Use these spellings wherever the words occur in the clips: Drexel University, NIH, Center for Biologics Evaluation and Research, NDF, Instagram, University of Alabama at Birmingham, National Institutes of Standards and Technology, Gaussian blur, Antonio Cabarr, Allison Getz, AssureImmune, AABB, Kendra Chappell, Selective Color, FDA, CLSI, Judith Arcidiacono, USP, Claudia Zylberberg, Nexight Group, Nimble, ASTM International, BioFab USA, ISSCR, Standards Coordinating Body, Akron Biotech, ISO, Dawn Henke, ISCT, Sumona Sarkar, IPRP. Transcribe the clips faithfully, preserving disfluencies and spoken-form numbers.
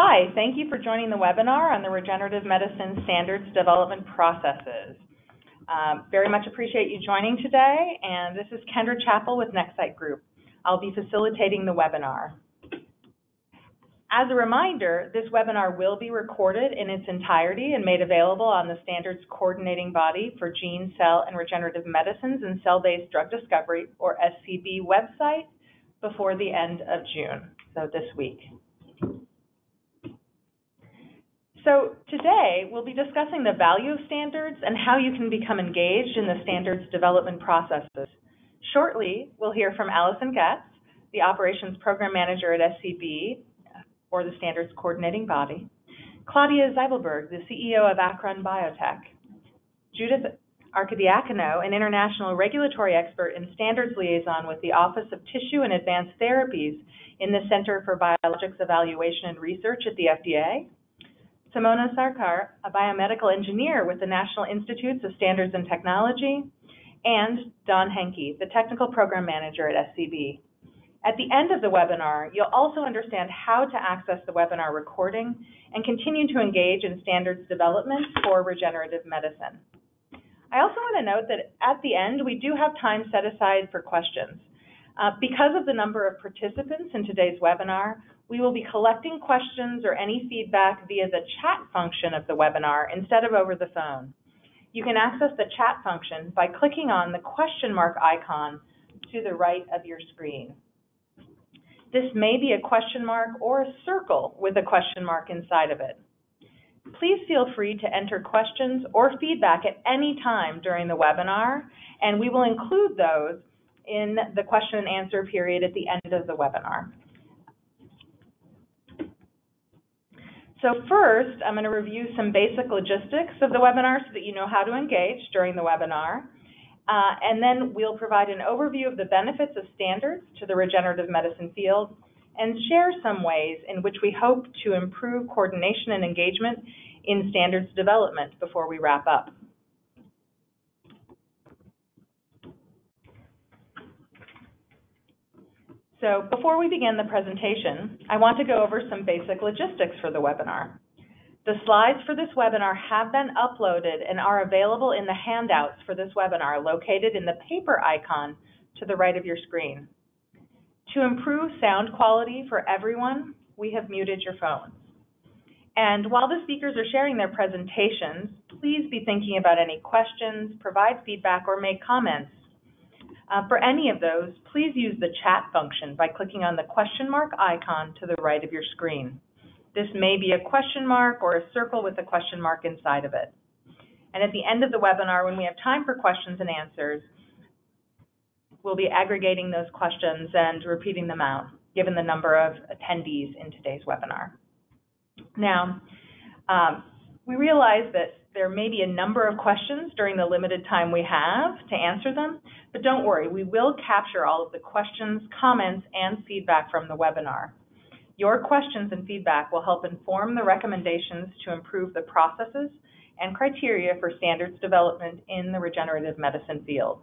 Hi, thank you for joining the webinar on the regenerative medicine standards development processes. Um, very much appreciate you joining today, and this is Kendra Chappell with Nexight Group. I'll be facilitating the webinar. As a reminder, this webinar will be recorded in its entirety and made available on the Standards Coordinating Body for Gene, Cell, and Regenerative Medicines and Cell-Based Drug Discovery, or S C B, website before the end of June, so this week. So today, we'll be discussing the value of standards and how you can become engaged in the standards development processes. Shortly, we'll hear from Allison Getz, the Operations Program Manager at S C B, or the Standards Coordinating Body, Claudia Zylberberg, the C E O of Akron Biotech, Judith Arcidiacono, an international regulatory expert and standards liaison with the Office of Tissue and Advanced Therapies in the Center for Biologics Evaluation and Research at the F D A, Sumona Sarkar, a biomedical engineer with the National Institutes of Standards and Technology, and Dawn Henke, the Technical Program Manager at S C B. At the end of the webinar, you'll also understand how to access the webinar recording and continue to engage in standards development for regenerative medicine. I also want to note that at the end, we do have time set aside for questions. Uh, because of the number of participants in today's webinar, we will be collecting questions or any feedback via the chat function of the webinar instead of over the phone. You can access the chat function by clicking on the question mark icon to the right of your screen. This may be a question mark or a circle with a question mark inside of it. Please feel free to enter questions or feedback at any time during the webinar, and we will include those in the question and answer period at the end of the webinar. So first, I'm going to review some basic logistics of the webinar so that you know how to engage during the webinar. Uh, and then we'll provide an overview of the benefits of standards to the regenerative medicine field and share some ways in which we hope to improve coordination and engagement in standards development before we wrap up. So before we begin the presentation, I want to go over some basic logistics for the webinar. The slides for this webinar have been uploaded and are available in the handouts for this webinar located in the paper icon to the right of your screen. To improve sound quality for everyone, we have muted your phones. And while the speakers are sharing their presentations, please be thinking about any questions, provide feedback, or make comments. Uh, for any of those, please use the chat function by clicking on the question mark icon to the right of your screen. This may be a question mark or a circle with a question mark inside of it. And at the end of the webinar, when we have time for questions and answers, we'll be aggregating those questions and repeating them out, given the number of attendees in today's webinar. Now, um, we realize that there may be a number of questions during the limited time we have to answer them, but don't worry, we will capture all of the questions, comments, and feedback from the webinar. Your questions and feedback will help inform the recommendations to improve the processes and criteria for standards development in the regenerative medicine field.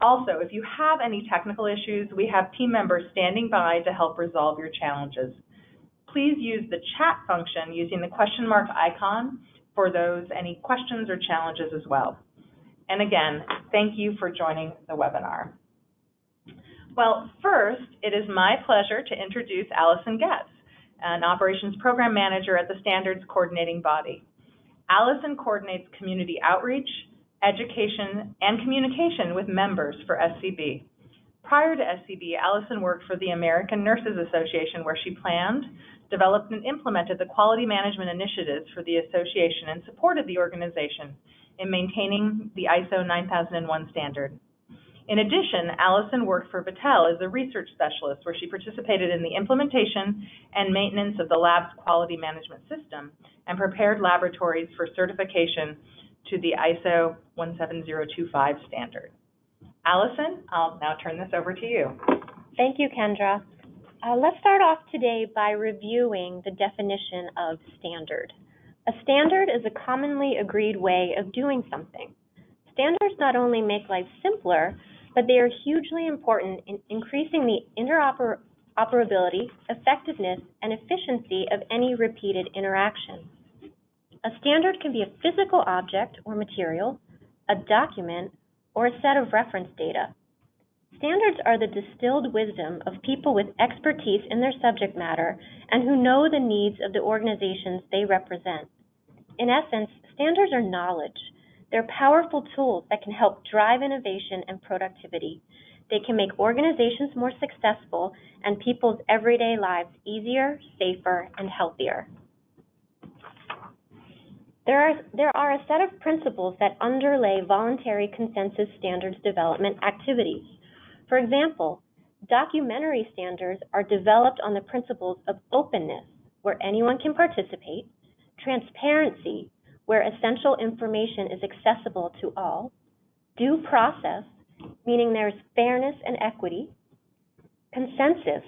Also, if you have any technical issues, we have team members standing by to help resolve your challenges. Please use the chat function using the question mark icon for those any questions or challenges as well. And again, thank you for joining the webinar. Well, first, it is my pleasure to introduce Allison Getz, an Operations Program Manager at the Standards Coordinating Body. Allison coordinates community outreach, education, and communication with members for S C B. Prior to S C B, Allison worked for the American Nurses Association, where she planned, developed, and implemented the quality management initiatives for the association and supported the organization in maintaining the I S O nine thousand one standard. In addition, Allison worked for Battelle as a research specialist, where she participated in the implementation and maintenance of the lab's quality management system and prepared laboratories for certification to the I S O one seven zero two five standard. Allison, I'll now turn this over to you. Thank you, Kendra. Uh, let's start off today by reviewing the definition of standard. A standard is a commonly agreed way of doing something. Standards not only make life simpler, but they are hugely important in increasing the interoper operability, effectiveness, and efficiency of any repeated interaction. A standard can be a physical object or material, a document, or a set of reference data. Standards are the distilled wisdom of people with expertise in their subject matter and who know the needs of the organizations they represent. In essence, standards are knowledge. They're powerful tools that can help drive innovation and productivity. They can make organizations more successful and people's everyday lives easier, safer, and healthier. There are, there are a set of principles that underlay voluntary consensus standards development activities. For example, documentary standards are developed on the principles of openness, where anyone can participate, transparency, where essential information is accessible to all, due process, meaning there is fairness and equity, consensus,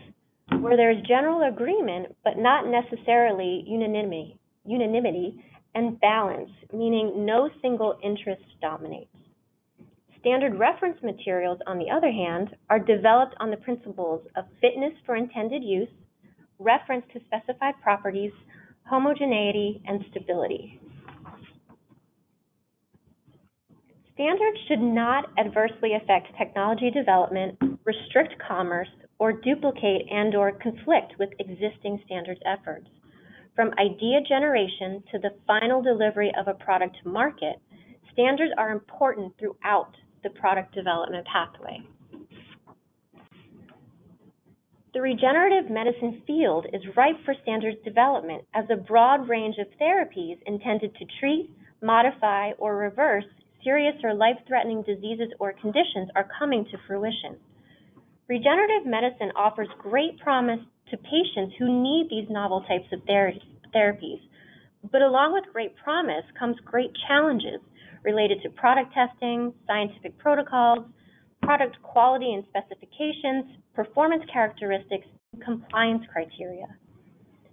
where there is general agreement but not necessarily unanimity, unanimity, and balance, meaning no single interest dominates. Standard reference materials, on the other hand, are developed on the principles of fitness for intended use, reference to specified properties, homogeneity, and stability. Standards should not adversely affect technology development, restrict commerce, or duplicate and/or conflict with existing standards efforts. From idea generation to the final delivery of a product to market, standards are important throughout the product development pathway. The regenerative medicine field is ripe for standards development as a broad range of therapies intended to treat, modify, or reverse serious or life-threatening diseases or conditions are coming to fruition. Regenerative medicine offers great promise to patients who need these novel types of therapies, but along with great promise comes great challenges related to product testing, scientific protocols, product quality and specifications, performance characteristics, and compliance criteria.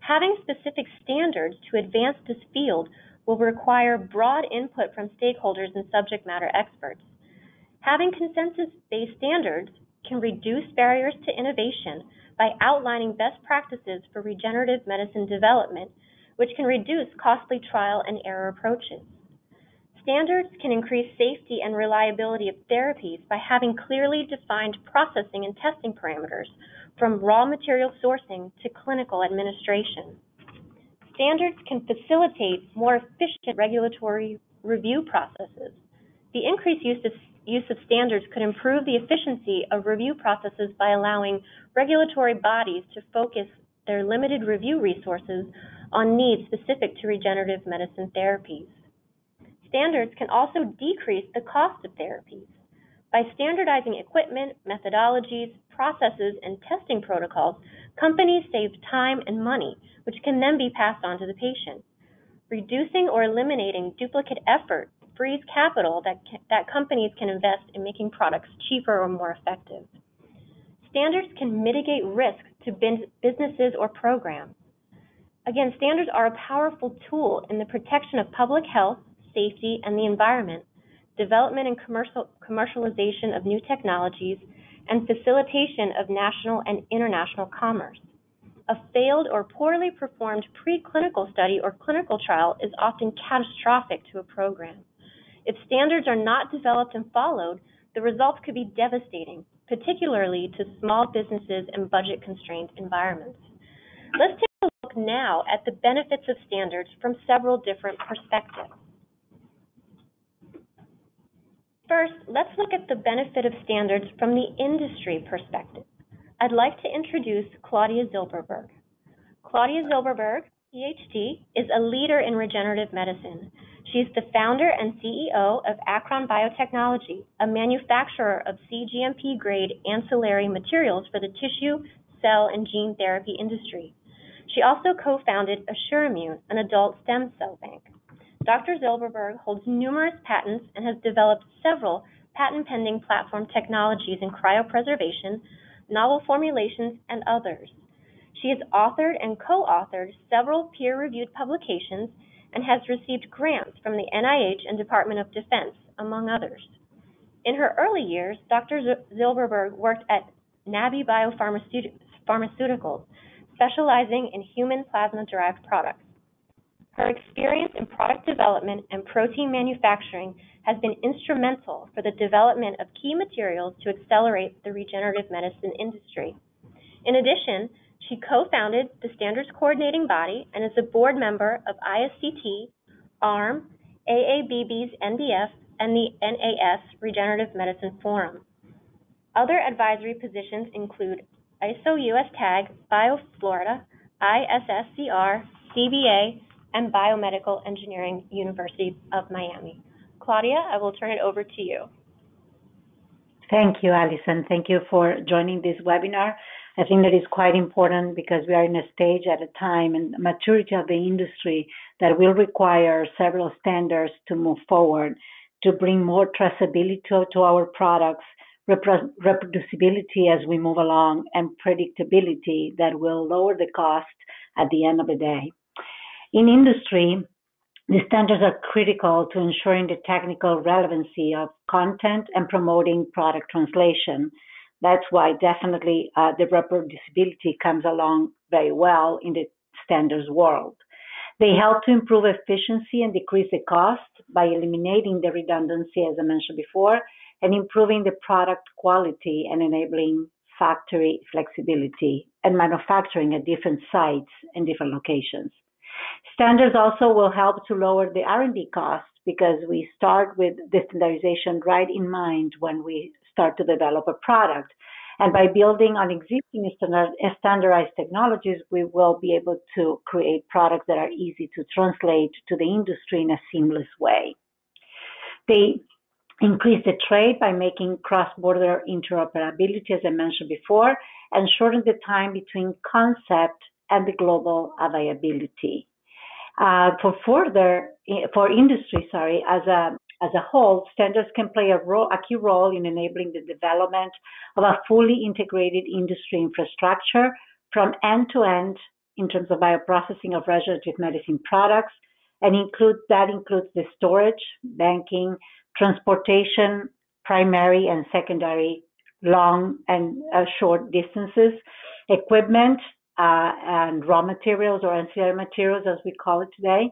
Having specific standards to advance this field will require broad input from stakeholders and subject matter experts. Having consensus-based standards can reduce barriers to innovation by outlining best practices for regenerative medicine development, which can reduce costly trial and error approaches. Standards can increase safety and reliability of therapies by having clearly defined processing and testing parameters, from raw material sourcing to clinical administration. Standards can facilitate more efficient regulatory review processes. The increased use of, use of standards could improve the efficiency of review processes by allowing regulatory bodies to focus their limited review resources on needs specific to regenerative medicine therapies. Standards can also decrease the cost of therapies. By standardizing equipment, methodologies, processes, and testing protocols, companies save time and money, which can then be passed on to the patient. Reducing or eliminating duplicate effort frees capital that, that companies can invest in making products cheaper or more effective. Standards can mitigate risks to businesses or programs. Again, standards are a powerful tool in the protection of public health, safety, and the environment, development and commercial, commercialization of new technologies, and facilitation of national and international commerce. A failed or poorly performed preclinical study or clinical trial is often catastrophic to a program. If standards are not developed and followed, the results could be devastating, particularly to small businesses and budget-constrained environments. Let's take a look now at the benefits of standards from several different perspectives. First, let's look at the benefit of standards from the industry perspective. I'd like to introduce Claudia Zylberberg. Claudia Zylberberg, P H D, is a leader in regenerative medicine. She's the founder and C E O of Akron Biotech, a manufacturer of C G M P-grade ancillary materials for the tissue, cell, and gene therapy industry. She also co-founded AssureImmune, an adult stem cell bank. Doctor Zylberberg holds numerous patents and has developed several patent-pending platform technologies in cryopreservation, novel formulations, and others. She has authored and co-authored several peer-reviewed publications and has received grants from the N I H and Department of Defense, among others. In her early years, Doctor Zylberberg worked at Nabi Biopharmaceuticals, Pharmaceuticals, specializing in human plasma-derived products. Her experience in product development and protein manufacturing has been instrumental for the development of key materials to accelerate the regenerative medicine industry. In addition, she co-founded the Standards Coordinating Body and is a board member of I S C T, A R M, A A B B's N D F, and the N A S Regenerative Medicine Forum. Other advisory positions include I S O U S Tag, BioFlorida, I S S C R, D B A, and Biomedical Engineering, University of Miami. Claudia, I will turn it over to you. Thank you, Allison. Thank you for joining this webinar. I think that is quite important because we are in a stage at a time and maturity of the industry that will require several standards to move forward, to bring more traceability to, to our products, reprodu reproducibility as we move along, and predictability that will lower the cost at the end of the day. In industry, the standards are critical to ensuring the technical relevancy of content and promoting product translation. That's why definitely uh, the reproducibility comes along very well in the standards world. They help to improve efficiency and decrease the cost by eliminating the redundancy, as I mentioned before, and improving the product quality and enabling factory flexibility and manufacturing at different sites and different locations. Standards also will help to lower the R and D costs because we start with the standardization right in mind when we start to develop a product. And by building on existing standardized technologies, we will be able to create products that are easy to translate to the industry in a seamless way. They increase the trade by making cross-border interoperability, as I mentioned before, and shorten the time between concept and the global availability. Uh, for further, for industry, sorry, as a As a whole, standards can play a, role, a key role in enabling the development of a fully integrated industry infrastructure from end to end in terms of bioprocessing of regenerative medicine products, and include, that includes the storage, banking, transportation, primary and secondary, long and uh, short distances, equipment, uh, and raw materials or ancillary materials, as we call it today,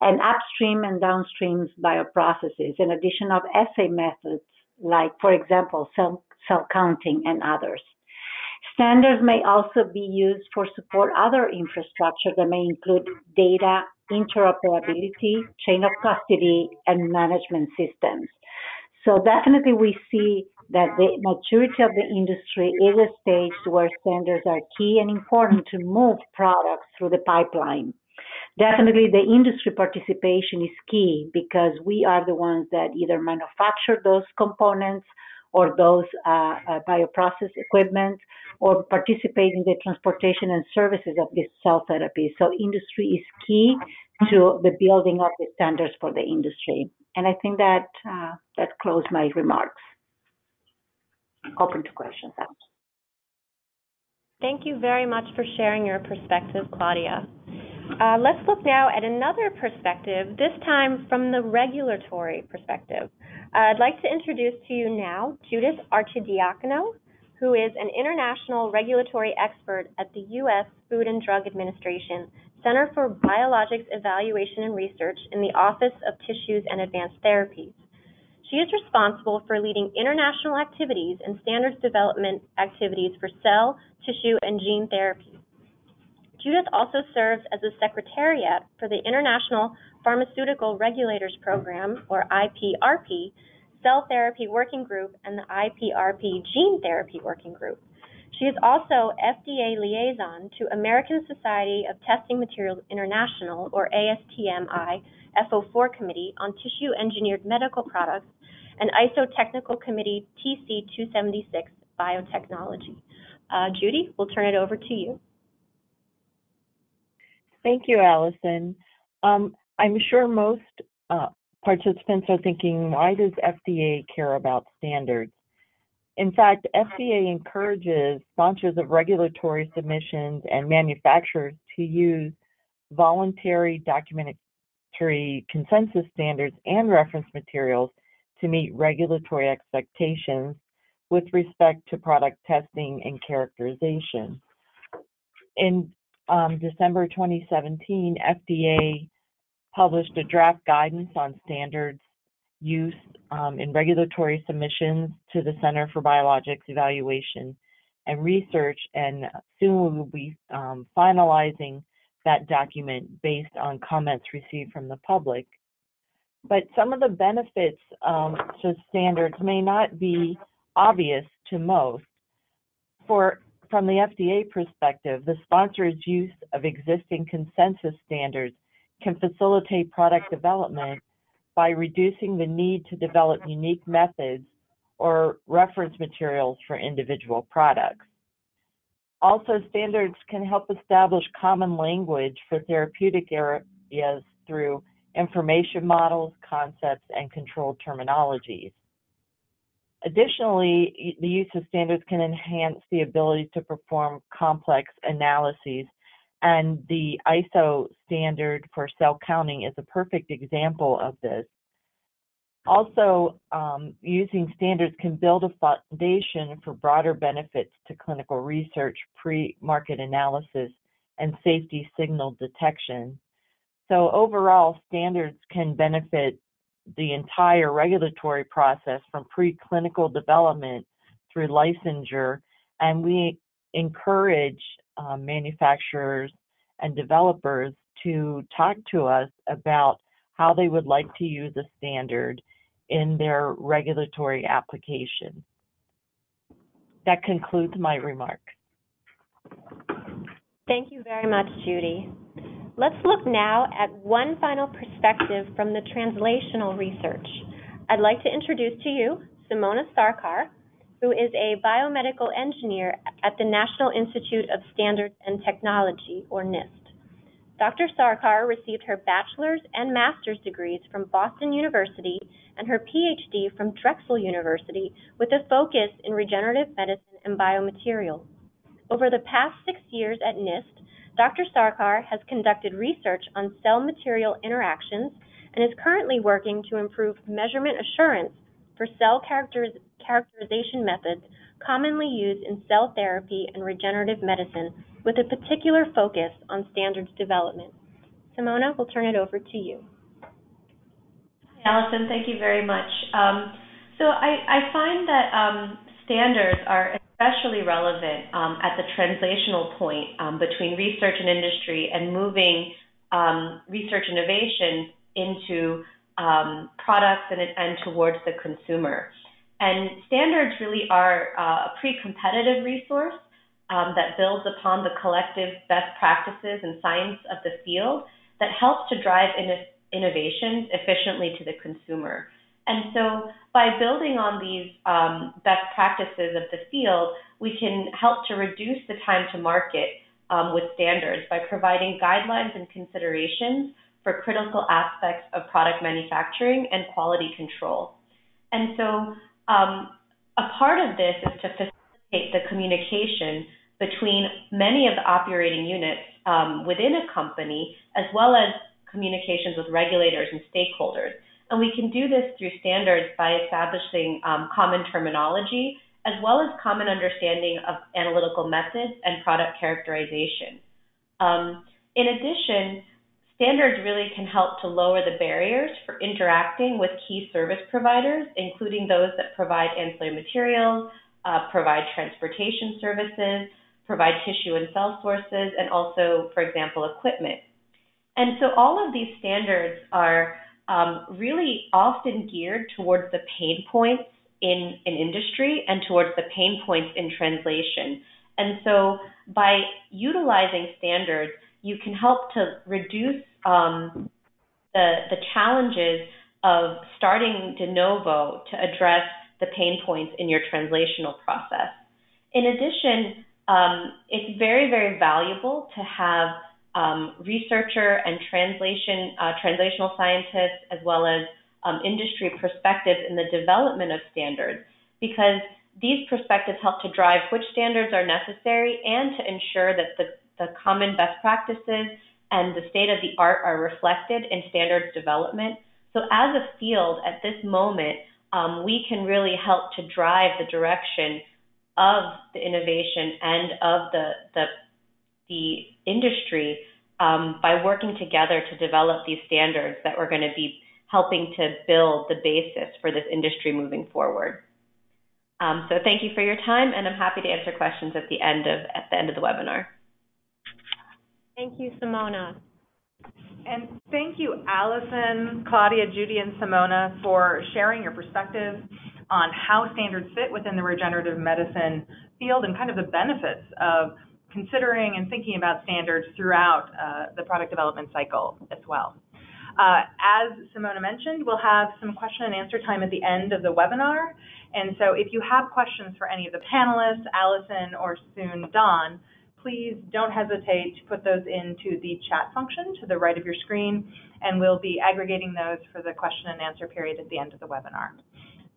and upstream and downstream bioprocesses, in addition of assay methods, like, for example, cell, cell counting and others. Standards may also be used for support other infrastructure that may include data, interoperability, chain of custody, and management systems. So definitely we see that the maturity of the industry is a stage where standards are key and important to move products through the pipeline. Definitely the industry participation is key because we are the ones that either manufacture those components or those uh, uh, bioprocess equipment or participate in the transportation and services of this cell therapy. So industry is key to the building of the standards for the industry. And I think that uh, that closed my remarks. Open to questions. Thank you very much for sharing your perspective, Claudia. Uh, let's look now at another perspective, this time from the regulatory perspective. Uh, I'd like to introduce to you now Judith Arcidiacono, who is an international regulatory expert at the U S Food and Drug Administration, Center for Biologics Evaluation and Research in the Office of Tissues and Advanced Therapies. She is responsible for leading international activities and standards development activities for cell, tissue, and gene therapies. Judith also serves as a secretariat for the International Pharmaceutical Regulators Program, or I P R P, Cell Therapy Working Group, and the I P R P Gene Therapy Working Group. She is also F D A liaison to American Society of Testing Materials International, or A S T M I, F O four Committee on Tissue Engineered Medical Products, and I S O Technical Committee T C two seventy-six Biotechnology. Uh, Judy, we'll turn it over to you. Thank you, Allison. Um, I'm sure most uh, participants are thinking, why does F D A care about standards? In fact, F D A encourages sponsors of regulatory submissions and manufacturers to use voluntary documentary consensus standards and reference materials to meet regulatory expectations with respect to product testing and characterization. in um, December twenty seventeen, F D A published a draft guidance on standards use um, in regulatory submissions to the Center for Biologics Evaluation and Research, and soon we will be um, finalizing that document based on comments received from the public. But some of the benefits um, to standards may not be obvious to most. For, from the F D A perspective, the sponsor's use of existing consensus standards can facilitate product development by reducing the need to develop unique methods or reference materials for individual products. Also, standards can help establish common language for therapeutic areas through information models, concepts, and controlled terminologies. Additionally, the use of standards can enhance the ability to perform complex analyses, and the I S O standard for cell counting is a perfect example of this. Also, um, using standards can build a foundation for broader benefits to clinical research, pre-market analysis, and safety signal detection. So overall, standards can benefit the entire regulatory process from preclinical development through licensure, and we encourage uh, manufacturers and developers to talk to us about how they would like to use a standard in their regulatory application. That concludes my remarks. Thank you very much, Judy. Let's look now at one final perspective from the translational research. I'd like to introduce to you Sumona Sarkar, who is a biomedical engineer at the National Institute of Standards and Technology, or NIST. Doctor Sarkar received her bachelor's and master's degrees from Boston University and her PhD from Drexel University, with a focus in regenerative medicine and biomaterials. Over the past six years at NIST, Doctor Sarkar has conducted research on cell material interactions and is currently working to improve measurement assurance for cell characteriz characterization methods commonly used in cell therapy and regenerative medicine, with a particular focus on standards development. Sumona, we'll turn it over to you. Allison, thank you very much. Um, so I, I find that um, standards are especially relevant um, at the translational point um, between research and industry, and moving um, research innovation into um, products and, and towards the consumer. And standards really are uh, a pre-competitive resource um, that builds upon the collective best practices and science of the field that helps to drive in innovations efficiently to the consumer. And so by building on these um, best practices of the field, we can help to reduce the time to market um, with standards by providing guidelines and considerations for critical aspects of product manufacturing and quality control. And so Um, a part of this is to facilitate the communication between many of the operating units um, within a company, as well as communications with regulators and stakeholders. And we can do this through standards by establishing um, common terminology, as well as common understanding of analytical methods and product characterization. Um, in addition, standards really can help to lower the barriers for interacting with key service providers, including those that provide ancillary materials, uh, provide transportation services, provide tissue and cell sources, and also, for example, equipment. And so all of these standards are um, really often geared towards the pain points in an industry and towards the pain points in translation. And so by utilizing standards, you can help to reduce um, the, the challenges of starting de novo to address the pain points in your translational process. In addition, um, it's very, very valuable to have um, researcher and translation, uh, translational scientists, as well as um, industry perspectives in the development of standards, because these perspectives help to drive which standards are necessary and to ensure that the the common best practices and the state of the art are reflected in standards development. So as a field at this moment, um, we can really help to drive the direction of the innovation and of the, the the industry um, by working together to develop these standards that we're going to be helping to build the basis for this industry moving forward. Um, so thank you for your time, and I'm happy to answer questions at the end of at the end of the webinar. Thank you, Sumona. And thank you, Allison, Claudia, Judy, and Sumona for sharing your perspectives on how standards fit within the regenerative medicine field and kind of the benefits of considering and thinking about standards throughout uh, the product development cycle as well. Uh, as Sumona mentioned, we'll have some question and answer time at the end of the webinar. And so if you have questions for any of the panelists, Allison or soon Dawn, please don't hesitate to put those into the chat function to the right of your screen, and we'll be aggregating those for the question and answer period at the end of the webinar.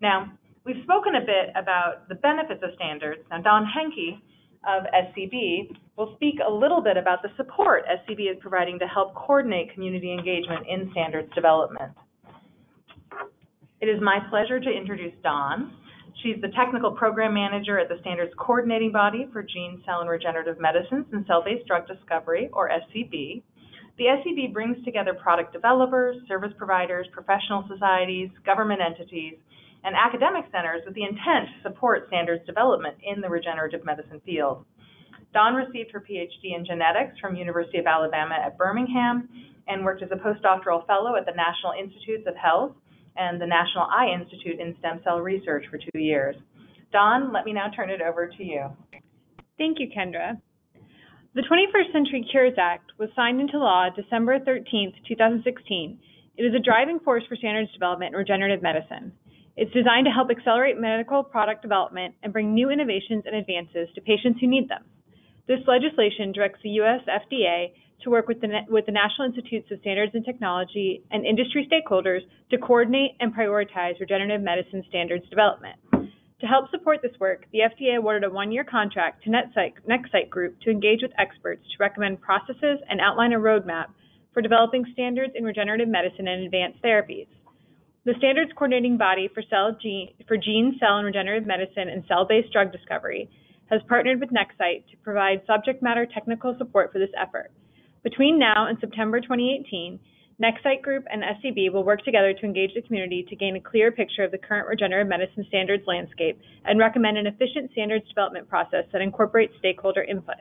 Now, we've spoken a bit about the benefits of standards. Now, Dawn Henke of S C B will speak a little bit about the support S C B is providing to help coordinate community engagement in standards development. It is my pleasure to introduce Dawn. She's the Technical Program Manager at the Standards Coordinating Body for Gene, Cell, and Regenerative Medicines and Cell-Based Drug Discovery, or S C B. The S C B brings together product developers, service providers, professional societies, government entities, and academic centers with the intent to support standards development in the regenerative medicine field. Dawn received her P H D in genetics from University of Alabama at Birmingham and worked as a postdoctoral fellow at the National Institutes of Health and the National Eye Institute in stem cell research for two years. Dawn, let me now turn it over to you. Thank you, Kendra. The twenty-first century Cures Act was signed into law December thirteenth, two thousand sixteen. It is a driving force for standards development in regenerative medicine. It's designed to help accelerate medical product development and bring new innovations and advances to patients who need them. This legislation directs the U S F D A to work with the, with the National Institutes of Standards and Technology and industry stakeholders to coordinate and prioritize regenerative medicine standards development. To help support this work, the F D A awarded a one-year contract to Nexight Group to engage with experts to recommend processes and outline a roadmap for developing standards in regenerative medicine and advanced therapies. The Standards Coordinating Body for, cell, gene, for Gene, Cell, and Regenerative Medicine and Cell-Based Drug Discovery has partnered with Nexight to provide subject matter technical support for this effort. Between now and September twenty eighteen, Nexight Group and S C B will work together to engage the community to gain a clear picture of the current regenerative medicine standards landscape and recommend an efficient standards development process that incorporates stakeholder input.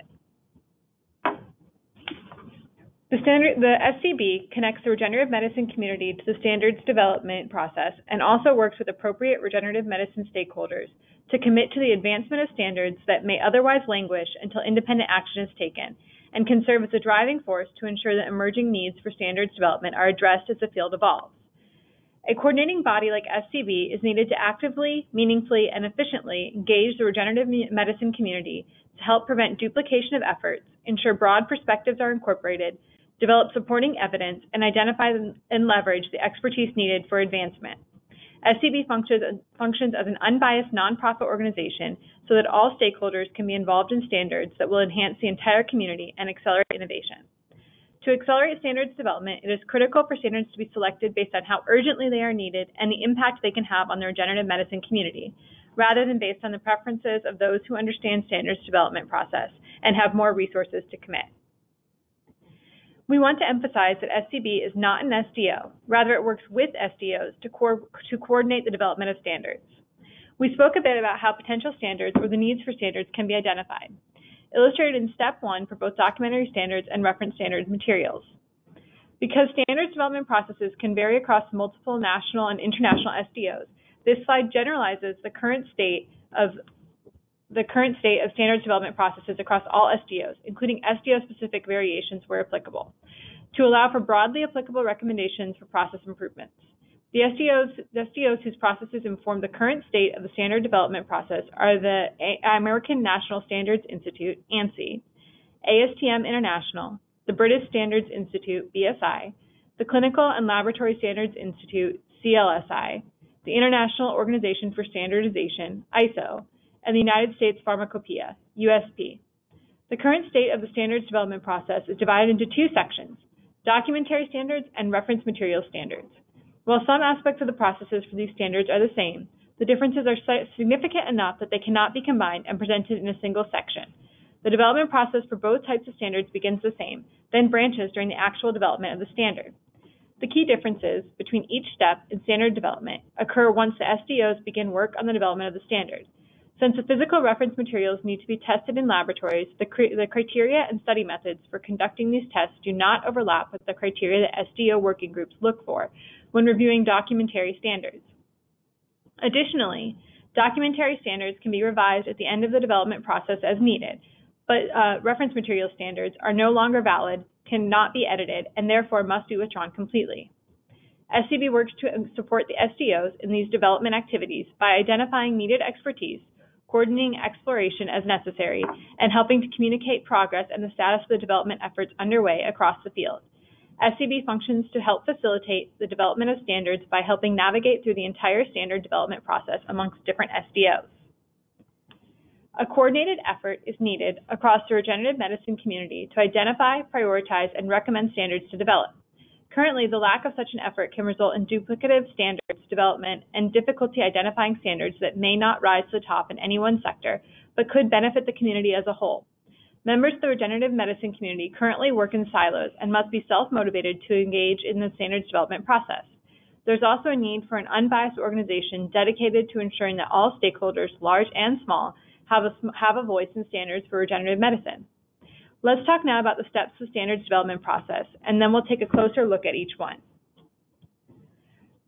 The, standard, the S C B connects the regenerative medicine community to the standards development process and also works with appropriate regenerative medicine stakeholders to commit to the advancement of standards that may otherwise languish until independent action is taken, and can serve as a driving force to ensure that emerging needs for standards development are addressed as the field evolves. A coordinating body like S C B is needed to actively, meaningfully, and efficiently engage the regenerative medicine community to help prevent duplication of efforts, ensure broad perspectives are incorporated, develop supporting evidence, and identify and leverage the expertise needed for advancement. S C B functions, functions as an unbiased nonprofit organization so that all stakeholders can be involved in standards that will enhance the entire community and accelerate innovation. To accelerate standards development, it is critical for standards to be selected based on how urgently they are needed and the impact they can have on the regenerative medicine community, rather than based on the preferences of those who understand standards development process and have more resources to commit. We want to emphasize that S C B is not an S D O. Rather, it works with S D Os to, co to coordinate the development of standards. We spoke a bit about how potential standards or the needs for standards can be identified, illustrated in step one for both documentary standards and reference standards materials. Because standards development processes can vary across multiple national and international S D Os, this slide generalizes the current state of the current state of standards development processes across all S D Os, including S D O-specific variations where applicable, to allow for broadly applicable recommendations for process improvements. The S D Os, the S D Os whose processes inform the current state of the standard development process are the American National Standards Institute, ANSI, A S T M International, the British Standards Institute, B S I, the Clinical and Laboratory Standards Institute, C L S I, the International Organization for Standardization, I S O, and the United States Pharmacopeia, U S P. The current state of the standards development process is divided into two sections, documentary standards and reference material standards. While some aspects of the processes for these standards are the same, the differences are significant enough that they cannot be combined and presented in a single section. The development process for both types of standards begins the same, then branches during the actual development of the standard. The key differences between each step in standard development occur once the S D Os begin work on the development of the standard. Since the physical reference materials need to be tested in laboratories, the, cr the criteria and study methods for conducting these tests do not overlap with the criteria that S D O working groups look for when reviewing documentary standards. Additionally, documentary standards can be revised at the end of the development process as needed, but uh, reference material standards are no longer valid, cannot be edited, and therefore must be withdrawn completely. S C B works to support the S D Os in these development activities by identifying needed expertise, coordinating exploration as necessary, and helping to communicate progress and the status of the development efforts underway across the field. S C B functions to help facilitate the development of standards by helping navigate through the entire standard development process amongst different S D Os. A coordinated effort is needed across the regenerative medicine community to identify, prioritize, and recommend standards to develop. Currently, the lack of such an effort can result in duplicative standards development and difficulty identifying standards that may not rise to the top in any one sector, but could benefit the community as a whole. Members of the regenerative medicine community currently work in silos and must be self-motivated to engage in the standards development process. There's also a need for an unbiased organization dedicated to ensuring that all stakeholders, large and small, have a, have a voice in standards for regenerative medicine. Let's talk now about the steps of the standards development process, and then we'll take a closer look at each one.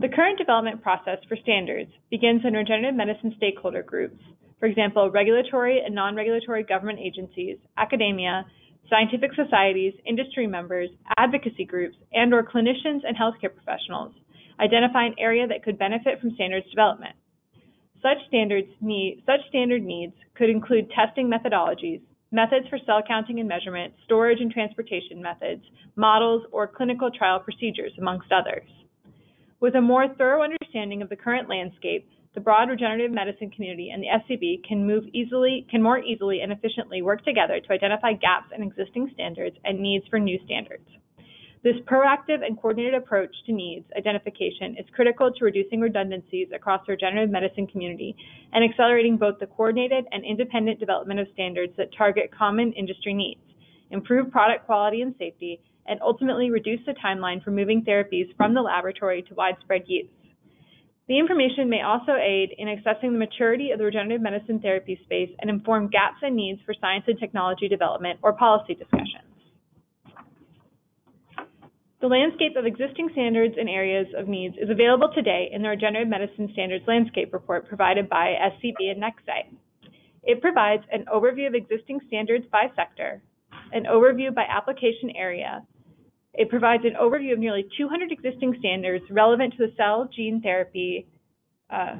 The current development process for standards begins in regenerative medicine stakeholder groups, for example, regulatory and non-regulatory government agencies, academia, scientific societies, industry members, advocacy groups, and or clinicians and healthcare professionals, identify an area that could benefit from standards development. Such, standards need, such standard needs could include testing methodologies, methods for cell counting and measurement, storage and transportation methods, models, or clinical trial procedures, amongst others. With a more thorough understanding of the current landscape, the broad regenerative medicine community and the S C B can move easily, can more easily and efficiently work together to identify gaps in existing standards and needs for new standards. This proactive and coordinated approach to needs identification is critical to reducing redundancies across the regenerative medicine community and accelerating both the coordinated and independent development of standards that target common industry needs, improve product quality and safety, and ultimately reduce the timeline for moving therapies from the laboratory to widespread use. The information may also aid in assessing the maturity of the regenerative medicine therapy space and inform gaps and needs for science and technology development or policy discussions. The landscape of existing standards and areas of needs is available today in the Regenerative Medicine Standards Landscape Report provided by S C B and Nexight. It provides an overview of existing standards by sector, an overview by application area. It provides an overview of nearly two hundred existing standards relevant to the cell, gene therapy, uh,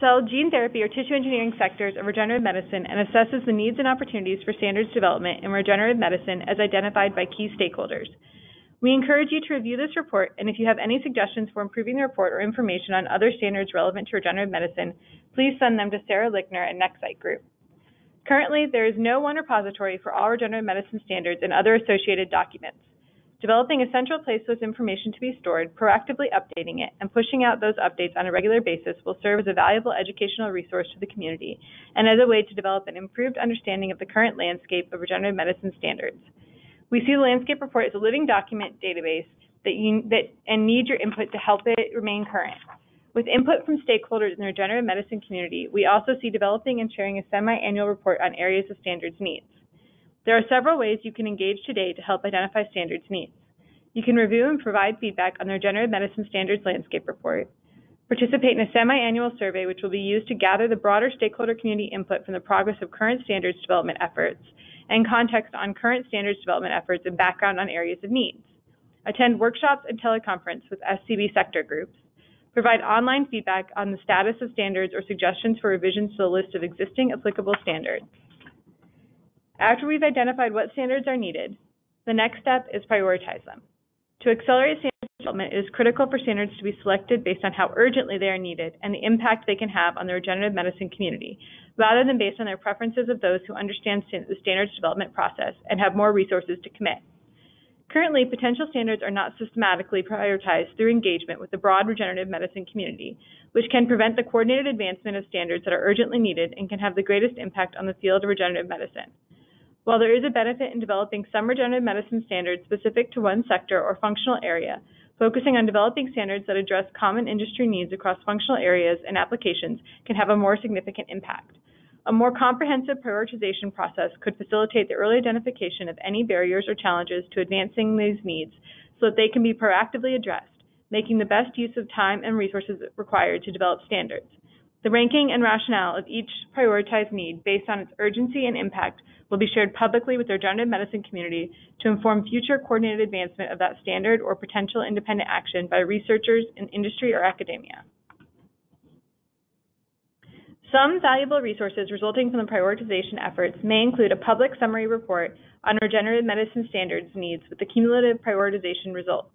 cell, gene therapy, or tissue engineering sectors of regenerative medicine and assesses the needs and opportunities for standards development in regenerative medicine as identified by key stakeholders. We encourage you to review this report, and if you have any suggestions for improving the report or information on other standards relevant to regenerative medicine, please send them to Sarah Lickner at Nexight Group. Currently, there is no one repository for all regenerative medicine standards and other associated documents. Developing a central place for this information to be stored, proactively updating it, and pushing out those updates on a regular basis will serve as a valuable educational resource to the community and as a way to develop an improved understanding of the current landscape of regenerative medicine standards. We see the Landscape Report as a living document database that you, that, and need your input to help it remain current. With input from stakeholders in the regenerative medicine community, we also see developing and sharing a semi-annual report on areas of standards needs. There are several ways you can engage today to help identify standards needs. You can review and provide feedback on the Regenerative Medicine Standards Landscape Report, participate in a semi-annual survey which will be used to gather the broader stakeholder community input from the progress of current standards development efforts, and context on current standards development efforts and background on areas of needs. Attend workshops and teleconference with S C B sector groups. Provide online feedback on the status of standards or suggestions for revisions to the list of existing applicable standards. After we've identified what standards are needed, the next step is prioritize them. To accelerate standards development, it is critical for standards to be selected based on how urgently they are needed and the impact they can have on the regenerative medicine community, rather than based on their preferences of those who understand the standards development process and have more resources to commit. Currently, potential standards are not systematically prioritized through engagement with the broad regenerative medicine community, which can prevent the coordinated advancement of standards that are urgently needed and can have the greatest impact on the field of regenerative medicine. While there is a benefit in developing some regenerative medicine standards specific to one sector or functional area, focusing on developing standards that address common industry needs across functional areas and applications can have a more significant impact. A more comprehensive prioritization process could facilitate the early identification of any barriers or challenges to advancing these needs so that they can be proactively addressed, making the best use of time and resources required to develop standards. The ranking and rationale of each prioritized need based on its urgency and impact will be shared publicly with the regenerative medicine community to inform future coordinated advancement of that standard or potential independent action by researchers in industry or academia. Some valuable resources resulting from the prioritization efforts may include a public summary report on regenerative medicine standards needs with the cumulative prioritization results,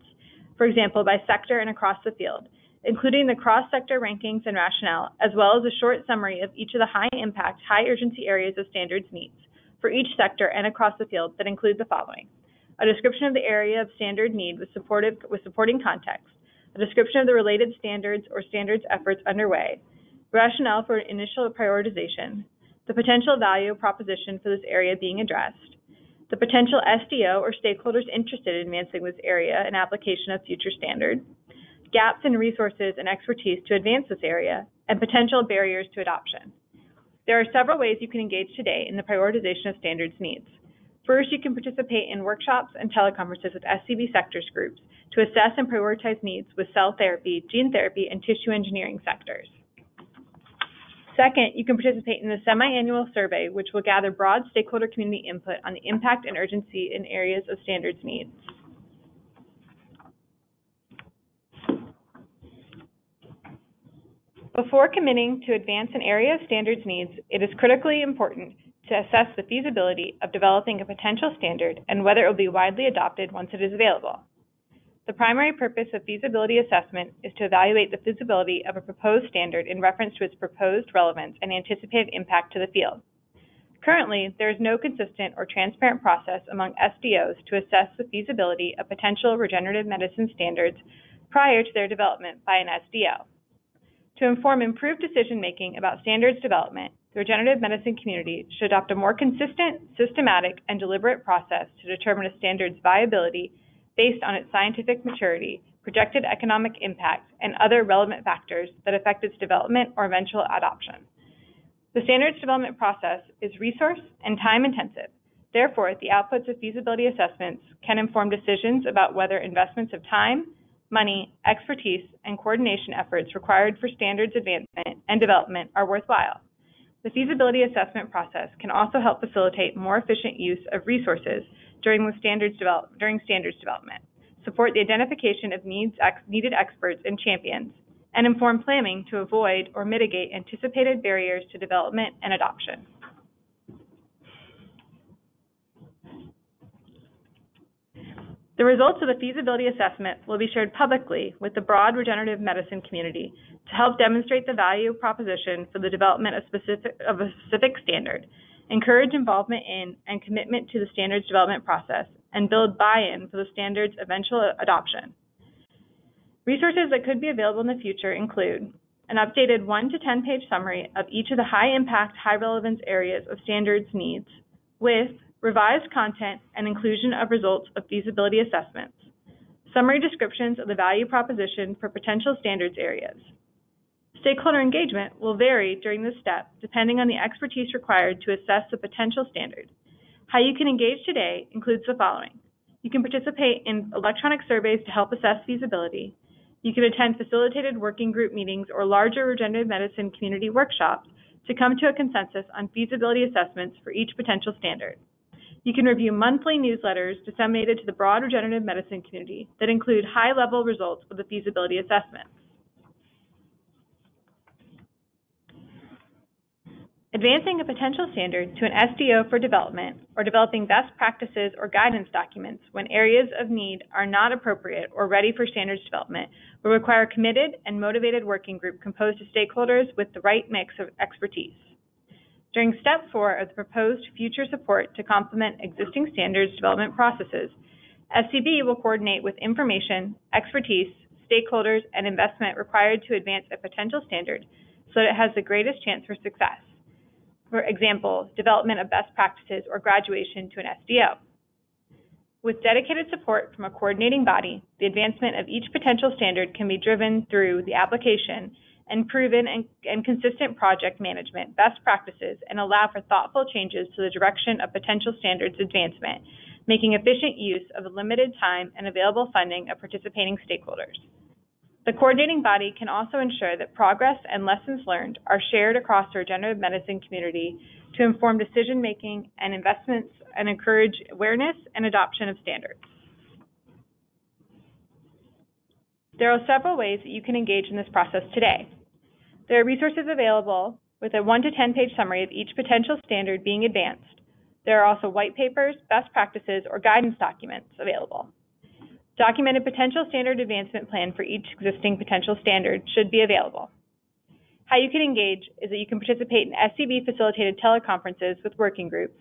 for example, by sector and across the field, including the cross-sector rankings and rationale, as well as a short summary of each of the high-impact, high-urgency areas of standards needs for each sector and across the field that include the following: a description of the area of standard need with, supportive, with supporting context, a description of the related standards or standards efforts underway, rationale for initial prioritization, the potential value proposition for this area being addressed, the potential S D O or stakeholders interested in advancing this area and application of future standards, gaps in resources and expertise to advance this area, and potential barriers to adoption. There are several ways you can engage today in the prioritization of standards needs. First, you can participate in workshops and teleconferences with S C B sectors groups to assess and prioritize needs with cell therapy, gene therapy, and tissue engineering sectors. Second, you can participate in the semi-annual survey, which will gather broad stakeholder community input on the impact and urgency in areas of standards needs. Before committing to advance an area of standards needs, it is critically important to assess the feasibility of developing a potential standard and whether it will be widely adopted once it is available. The primary purpose of feasibility assessment is to evaluate the feasibility of a proposed standard in reference to its proposed relevance and anticipated impact to the field. Currently, there is no consistent or transparent process among S D Os to assess the feasibility of potential regenerative medicine standards prior to their development by an S D O. To inform improved decision-making about standards development, the regenerative medicine community should adopt a more consistent, systematic, and deliberate process to determine a standard's viability based on its scientific maturity, projected economic impact, and other relevant factors that affect its development or eventual adoption. The standards development process is resource and time intensive. Therefore, the outputs of feasibility assessments can inform decisions about whether investments of time, money, expertise, and coordination efforts required for standards advancement and development are worthwhile. The feasibility assessment process can also help facilitate more efficient use of resources during, the standards, develop, during standards development, support the identification of needs ex, needed experts and champions, and inform planning to avoid or mitigate anticipated barriers to development and adoption. The results of the feasibility assessment will be shared publicly with the broad regenerative medicine community to help demonstrate the value proposition for the development of, specific, of a specific standard, encourage involvement in and commitment to the standards development process, and build buy-in for the standards' eventual adoption. Resources that could be available in the future include an updated one to ten page summary of each of the high-impact, high-relevance areas of standards needs with revised content and inclusion of results of feasibility assessments, summary descriptions of the value proposition for potential standards areas. Stakeholder engagement will vary during this step depending on the expertise required to assess the potential standard. How you can engage today includes the following. You can participate in electronic surveys to help assess feasibility. You can attend facilitated working group meetings or larger regenerative medicine community workshops to come to a consensus on feasibility assessments for each potential standard. You can review monthly newsletters disseminated to the broad regenerative medicine community that include high-level results of the feasibility assessment. Advancing a potential standard to an S D O for development or developing best practices or guidance documents when areas of need are not appropriate or ready for standards development will require a committed and motivated working group composed of stakeholders with the right mix of expertise. During step four of the proposed future support to complement existing standards development processes, S C B will coordinate with information, expertise, stakeholders, and investment required to advance a potential standard so that it has the greatest chance for success. For example, development of best practices or graduation to an S D O. With dedicated support from a coordinating body, the advancement of each potential standard can be driven through the application and proven and, and consistent project management best practices and allow for thoughtful changes to the direction of potential standards advancement, making efficient use of the limited time and available funding of participating stakeholders. The coordinating body can also ensure that progress and lessons learned are shared across the regenerative medicine community to inform decision-making and investments and encourage awareness and adoption of standards. There are several ways that you can engage in this process today. There are resources available with a one to ten page summary of each potential standard being advanced. There are also white papers, best practices, or guidance documents available. Documented potential standard advancement plan for each existing potential standard should be available. How you can engage is that you can participate in S C B-facilitated teleconferences with working groups,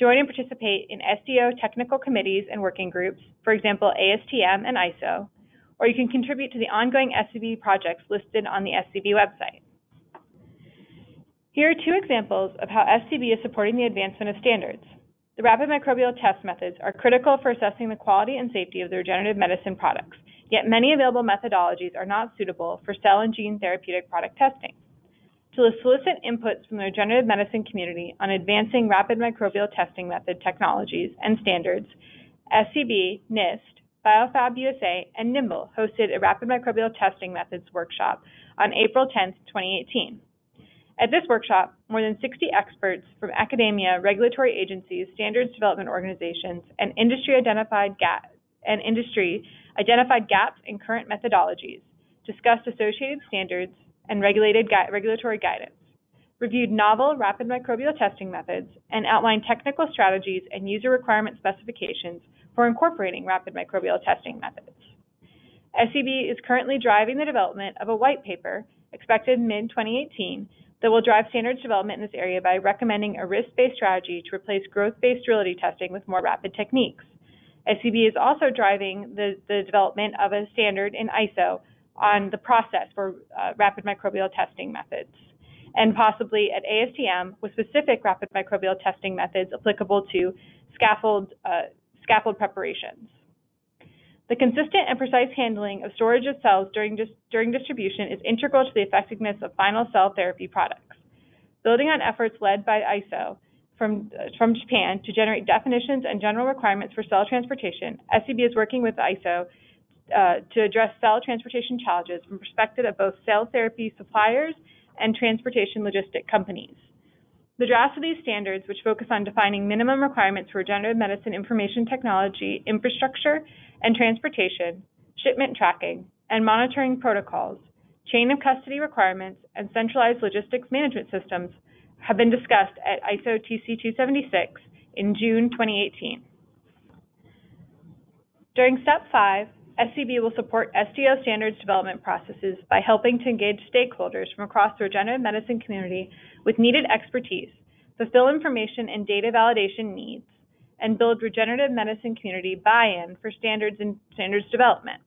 join and participate in S D O technical committees and working groups, for example, A S T M and I S O, or you can contribute to the ongoing S C B projects listed on the S C B website. Here are two examples of how S C B is supporting the advancement of standards. The rapid microbial test methods are critical for assessing the quality and safety of the regenerative medicine products, yet many available methodologies are not suitable for cell and gene therapeutic product testing. To solicit inputs from the regenerative medicine community on advancing rapid microbial testing method technologies and standards, S C B, NIST, BioFab U S A, and NIMBLE hosted a rapid microbial testing methods workshop on April tenth, twenty eighteen. At this workshop, more than sixty experts from academia, regulatory agencies, standards development organizations, and industry identified gap, and industry identified gaps in current methodologies, discussed associated standards and regulated gui- regulatory guidance, reviewed novel rapid microbial testing methods, and outlined technical strategies and user requirement specifications for incorporating rapid microbial testing methods. S C B is currently driving the development of a white paper expected mid twenty eighteen that will drive standards development in this area by recommending a risk-based strategy to replace growth-based sterility testing with more rapid techniques. S C B is also driving the, the development of a standard in I S O on the process for uh, rapid microbial testing methods, and possibly at A S T M with specific rapid microbial testing methods applicable to scaffold, uh, scaffold preparations. The consistent and precise handling of storage of cells during, dis during distribution is integral to the effectiveness of final cell therapy products. Building on efforts led by I S O from, uh, from Japan to generate definitions and general requirements for cell transportation, S C B is working with I S O uh, to address cell transportation challenges from the perspective of both cell therapy suppliers and transportation logistic companies. The drafts of these standards, which focus on defining minimum requirements for regenerative medicine information technology, infrastructure and transportation, shipment tracking, and monitoring protocols, chain of custody requirements, and centralized logistics management systems, have been discussed at I S O T C two seventy-six in June twenty eighteen. During Step five, S C B will support S D O standards development processes by helping to engage stakeholders from across the regenerative medicine community with needed expertise, fulfill information and data validation needs, and build regenerative medicine community buy-in for standards and standards development.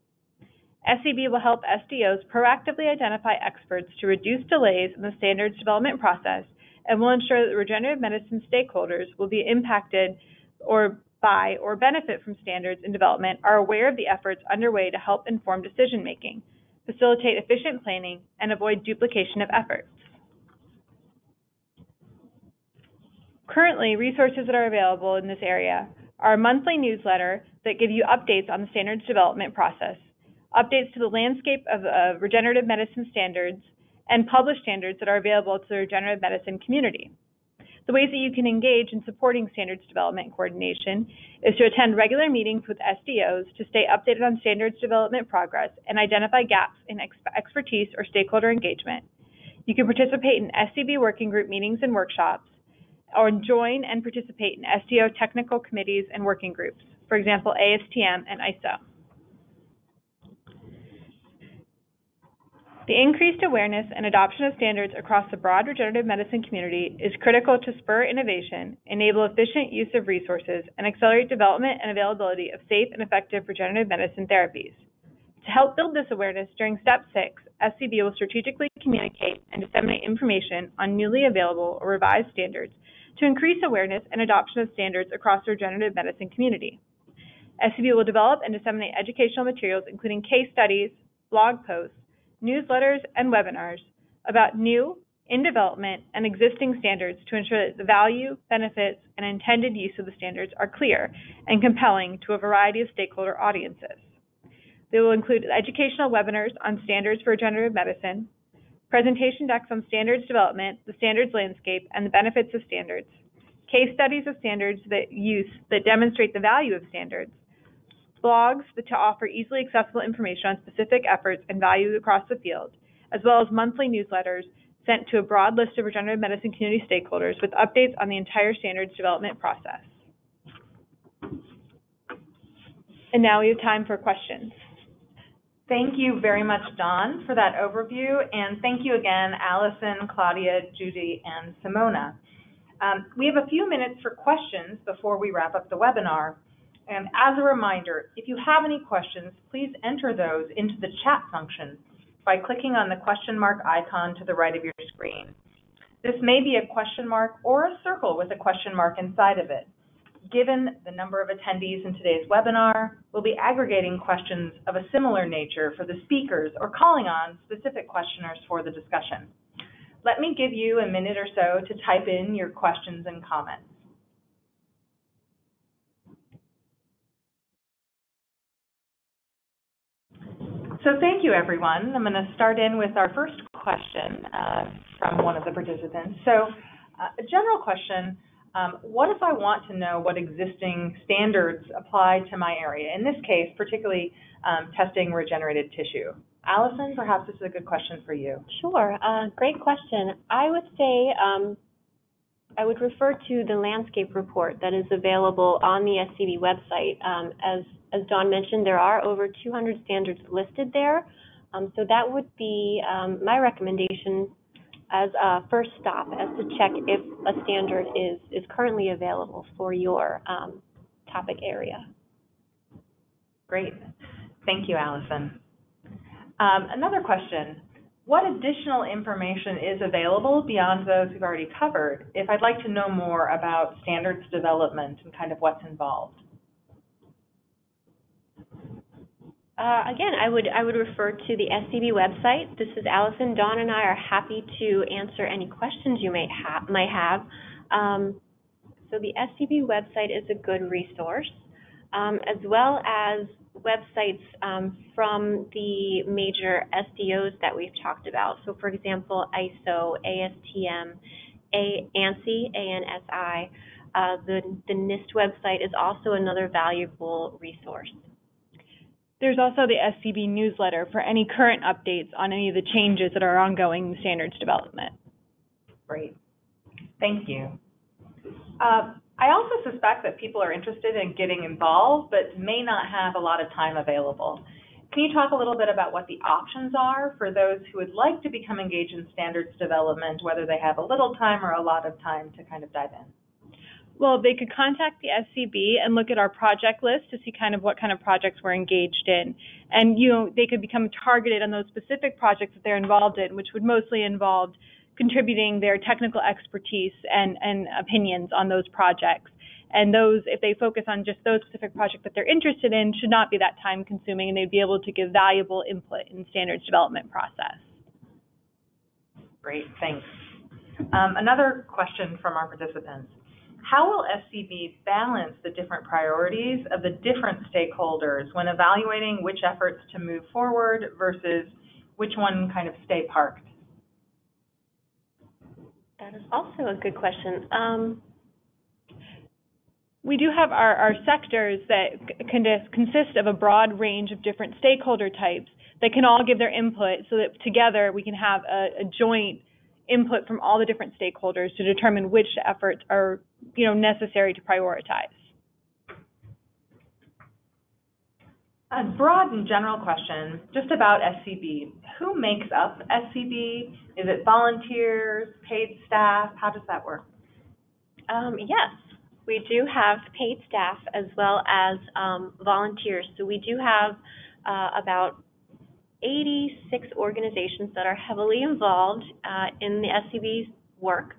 S C B will help S D Os proactively identify experts to reduce delays in the standards development process and will ensure that regenerative medicine stakeholders will be impacted or by or benefit from standards in development are aware of the efforts underway to help inform decision-making, facilitate efficient planning, and avoid duplication of efforts. Currently, resources that are available in this area are a monthly newsletter that give you updates on the standards development process, updates to the landscape of uh, regenerative medicine standards, and published standards that are available to the regenerative medicine community. The ways that you can engage in supporting standards development and coordination is to attend regular meetings with S D Os to stay updated on standards development progress and identify gaps in ex expertise or stakeholder engagement. You can participate in S C B working group meetings and workshops, or join and participate in S D O technical committees and working groups, for example, A S T M and I S O. The increased awareness and adoption of standards across the broad regenerative medicine community is critical to spur innovation, enable efficient use of resources, and accelerate development and availability of safe and effective regenerative medicine therapies. To help build this awareness during Step six, S C B will strategically communicate and disseminate information on newly available or revised standards to increase awareness and adoption of standards across the regenerative medicine community. S C B will develop and disseminate educational materials including case studies, blog posts, newsletters, and webinars about new, in development, and existing standards to ensure that the value, benefits, and intended use of the standards are clear and compelling to a variety of stakeholder audiences. They will include educational webinars on standards for regenerative medicine, presentation decks on standards development, the standards landscape, and the benefits of standards, case studies of standards that use that demonstrate the value of standards, blogs to offer easily accessible information on specific efforts and value across the field, as well as monthly newsletters sent to a broad list of regenerative medicine community stakeholders with updates on the entire standards development process. And now we have time for questions. Thank you very much, Dawn, for that overview, and thank you again, Allison, Claudia, Judy, and Sumona. Um, we have a few minutes for questions before we wrap up the webinar. And as a reminder, if you have any questions, please enter those into the chat function by clicking on the question mark icon to the right of your screen. This may be a question mark or a circle with a question mark inside of it. Given the number of attendees in today's webinar, we'll be aggregating questions of a similar nature for the speakers or calling on specific questioners for the discussion. Let me give you a minute or so to type in your questions and comments. So thank you, everyone. I'm going to start in with our first question uh, from one of the participants. So uh, a general question, um, what if I want to know what existing standards apply to my area? In this case, particularly um, testing regenerative tissue. Allison, perhaps this is a good question for you. Sure. Uh, great question. I would say um, I would refer to the landscape report that is available on the S C B website. Um, as As Dawn mentioned, there are over two hundred standards listed there, um, so that would be um, my recommendation as a first stop, as to check if a standard is, is currently available for your um, topic area. Great. Thank you, Allison. Um, another question. What additional information is available beyond those we've already covered if I'd like to know more about standards development and kind of what's involved? Uh, again, I would I would refer to the S C B website. This is Allison. Dawn and I are happy to answer any questions you may ha might have. Um, so the S C B website is a good resource, um, as well as websites um, from the major S D Os that we've talked about. So, for example, I S O, A S T M, A N S I, A N S I. Uh, the, the NIST website is also another valuable resource. There's also the S C B newsletter for any current updates on any of the changes that are ongoing standards development. Great. Thank you. Uh, I also suspect that people are interested in getting involved but may not have a lot of time available. Can you talk a little bit about what the options are for those who would like to become engaged in standards development, whether they have a little time or a lot of time to kind of dive in? Well, they could contact the S C B and look at our project list to see kind of what kind of projects we're engaged in. And, you know, they could become targeted on those specific projects that they're involved in, which would mostly involve contributing their technical expertise and, and opinions on those projects. And those, if they focus on just those specific projects that they're interested in, should not be that time consuming, and they'd be able to give valuable input in the standards development process. Great, thanks. Um, another question from our participants. How will S C B balance the different priorities of the different stakeholders when evaluating which efforts to move forward versus which one kind of stay parked? That is also a good question. Um, we do have our, our sectors that can consist of a broad range of different stakeholder types that can all give their input so that together we can have a, a joint input from all the different stakeholders to determine which efforts are, you know, necessary to prioritize. A broad and general question just about S C B. Who makes up S C B? Is it volunteers, paid staff? How does that work? Um, yes, we do have paid staff as well as um, volunteers. So we do have uh, about eighty-six organizations that are heavily involved uh, in the S C B's work.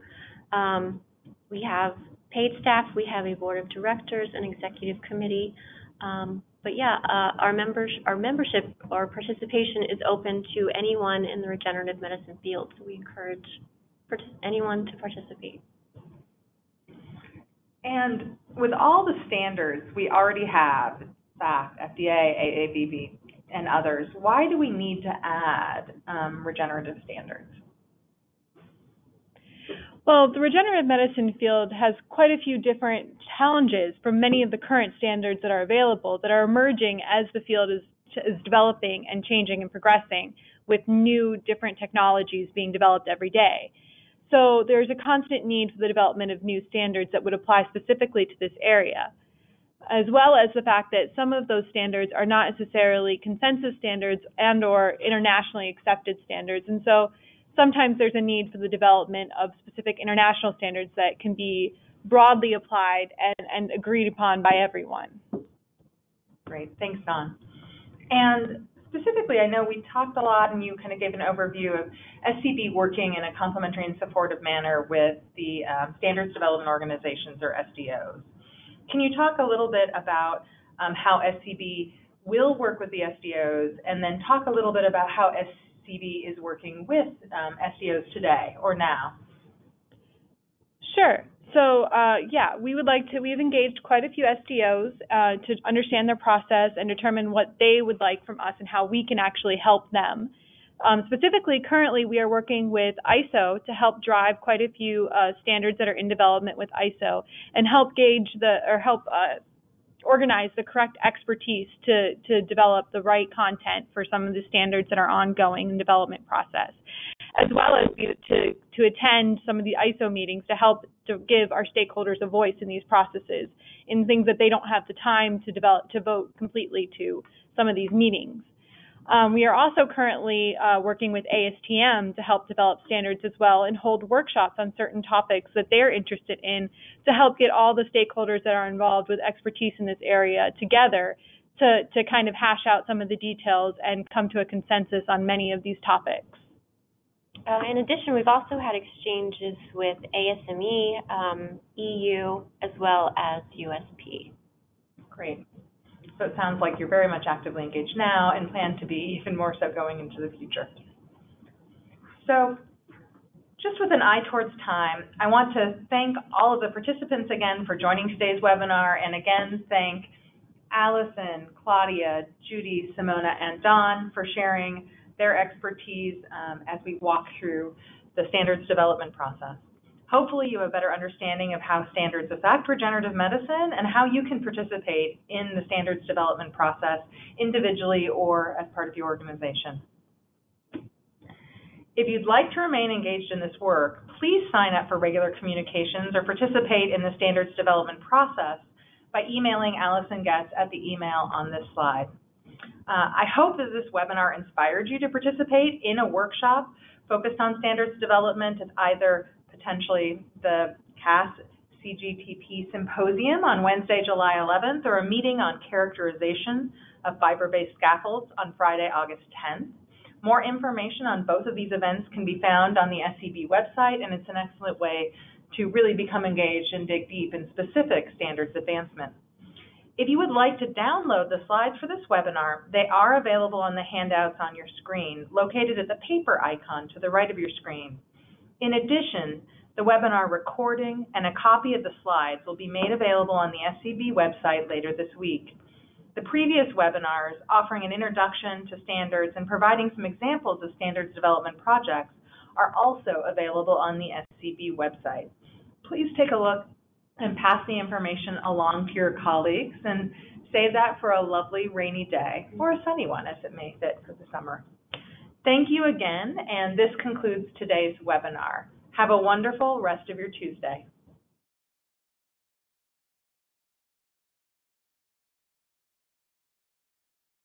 Um, we have paid staff, we have a board of directors, an executive committee. Um, But yeah, uh, our members, our membership or participation is open to anyone in the regenerative medicine field. So we encourage anyone to participate. And with all the standards we already have, S A F, F D A, A A B B, and others, why do we need to add um, regenerative standards? Well, the regenerative medicine field has quite a few different challenges from many of the current standards that are available that are emerging as the field is, is developing and changing and progressing with new different technologies being developed every day. So there's a constant need for the development of new standards that would apply specifically to this area, as well as the fact that some of those standards are not necessarily consensus standards and or internationally accepted standards. And so sometimes there's a need for the development of specific international standards that can be broadly applied and, and agreed upon by everyone. Great. Thanks, Dawn. And specifically, I know we talked a lot and you kind of gave an overview of S C B working in a complementary and supportive manner with the um, Standards Development Organizations, or S D Os. Can you talk a little bit about um, how S C B will work with the S D Os, and then talk a little bit about how S C B S C B is working with um, S D Os today or now? Sure. So uh, yeah, we would like to, we've engaged quite a few S D Os uh, to understand their process and determine what they would like from us and how we can actually help them. Um, specifically, currently we are working with I S O to help drive quite a few uh, standards that are in development with I S O and help gauge the, or help uh, organize the correct expertise to, to develop the right content for some of the standards that are ongoing in the development process, as well as to, to attend some of the I S O meetings to help to give our stakeholders a voice in these processes, in things that they don't have the time to develop, to vote completely to some of these meetings. Um, we are also currently uh, working with A S T M to help develop standards as well and hold workshops on certain topics that they're interested in to help get all the stakeholders that are involved with expertise in this area together to, to kind of hash out some of the details and come to a consensus on many of these topics. Uh, in addition, we've also had exchanges with A S M E, um, E U, as well as U S P. Great. So it sounds like you're very much actively engaged now and plan to be even more so going into the future. So just with an eye towards time, I want to thank all of the participants again for joining today's webinar, and again thank Allison, Claudia, Judy, Sumona, and Dawn for sharing their expertise um, as we walk through the standards development process. Hopefully you have a better understanding of how standards affect regenerative medicine and how you can participate in the standards development process individually or as part of your organization. If you'd like to remain engaged in this work, please sign up for regular communications or participate in the standards development process by emailing Allison Getz at the email on this slide. Uh, I hope that this webinar inspired you to participate in a workshop focused on standards development at either potentially the C A S C G T P symposium on Wednesday, July eleventh, or a meeting on characterization of fiber-based scaffolds on Friday, August tenth. More information on both of these events can be found on the S C B website, and it's an excellent way to really become engaged and dig deep in specific standards advancement. If you would like to download the slides for this webinar, they are available on the handouts on your screen, located at the paper icon to the right of your screen. In addition, the webinar recording and a copy of the slides will be made available on the S C B website later this week. The previous webinars, offering an introduction to standards and providing some examples of standards development projects, are also available on the S C B website. Please take a look and pass the information along to your colleagues, and save that for a lovely rainy day, or a sunny one as it may fit for the summer. Thank you again, and this concludes today's webinar. Have a wonderful rest of your Tuesday.